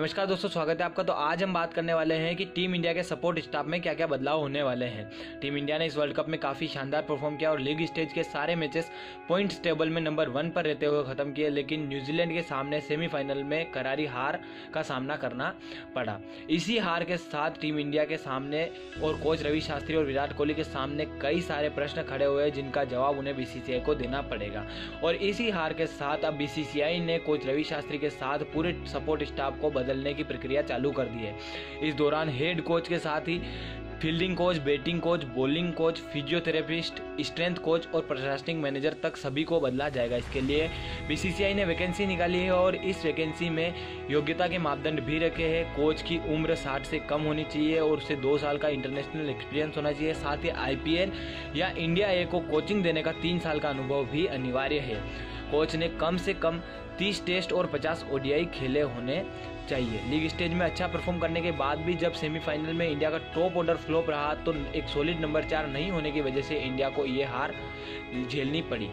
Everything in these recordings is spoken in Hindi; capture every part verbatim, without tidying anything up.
नमस्कार दोस्तों, स्वागत है आपका। तो आज हम बात करने वाले हैं कि टीम इंडिया के सपोर्ट स्टाफ में क्या क्या बदलाव होने वाले हैं। टीम इंडिया ने इस वर्ल्ड कप में काफ़ी शानदार परफॉर्म किया और लीग स्टेज के सारे मैचेस पॉइंट्स टेबल में नंबर वन पर रहते हुए खत्म किए, लेकिन न्यूजीलैंड के सामने सेमीफाइनल में करारी हार का सामना करना पड़ा। इसी हार के साथ टीम इंडिया के सामने और कोच रवि शास्त्री और विराट कोहली के सामने कई सारे प्रश्न खड़े हुए हैं जिनका जवाब उन्हें बीसीसीआई को देना पड़ेगा। और इसी हार के साथ अब बीसीसीआई ने कोच रवि शास्त्री के साथ पूरे सपोर्ट स्टाफ को बदलने की प्रक्रिया चालू कर दी है। इस दौरान हेड कोच के साथ ही fielding coach, batting coach, bowling coach, physiotherapist, strength coach और प्रशासनिक मैनेजर तक सभी को बदला जाएगा। इसके लिए बीसीसीआई ने वैकेंसी निकाली है और इस वैकेंसी में योग्यता के मापदंड भी रखे हैं। कोच की उम्र साठ से कम होनी चाहिए और उसे दो साल का इंटरनेशनल एक्सपीरियंस होना चाहिए। साथ ही आईपीएल या इंडिया ए को कोचिंग देने का तीन साल का अनुभव भी अनिवार्य है। कोच ने कम से कम तीस टेस्ट और पचास ओडीआई खेले होने चाहिए। लीग स्टेज में अच्छा परफॉर्म करने के बाद भी जब सेमीफाइनल में इंडिया का टॉप ऑर्डर फ्लॉप रहा तो एक सॉलिड नंबर चार नहीं होने की वजह से इंडिया को ये हार झेलनी पड़ी।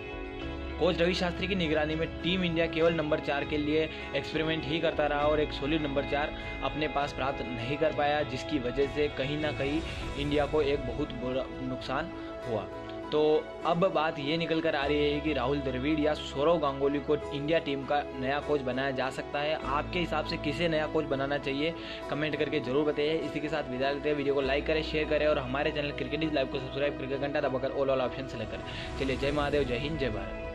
कोच रवि शास्त्री की निगरानी में टीम इंडिया केवल नंबर चार के लिए एक्सपेरिमेंट ही करता रहा और एक सॉलिड नंबर चार अपने पास प्राप्त नहीं कर पाया, जिसकी वजह से कहीं ना कहीं इंडिया को एक बहुत बुरा नुकसान हुआ। तो अब बात ये निकल कर आ रही है कि राहुल द्रविड़ या सौरव गांगुली को इंडिया टीम का नया कोच बनाया जा सकता है। आपके हिसाब से किसे नया कोच बनाना चाहिए, कमेंट करके जरूर बताइए। इसी के साथ विदा लेते हैं। वीडियो को लाइक करें, शेयर करें और हमारे चैनल क्रिकेट इज लाइव को सब्सक्राइब करके घंटा दबाकर ऑल ऑल ऑप्शन सेलेक्ट करें। चलिए, जय महादेव, जय हिंद, जय भारत।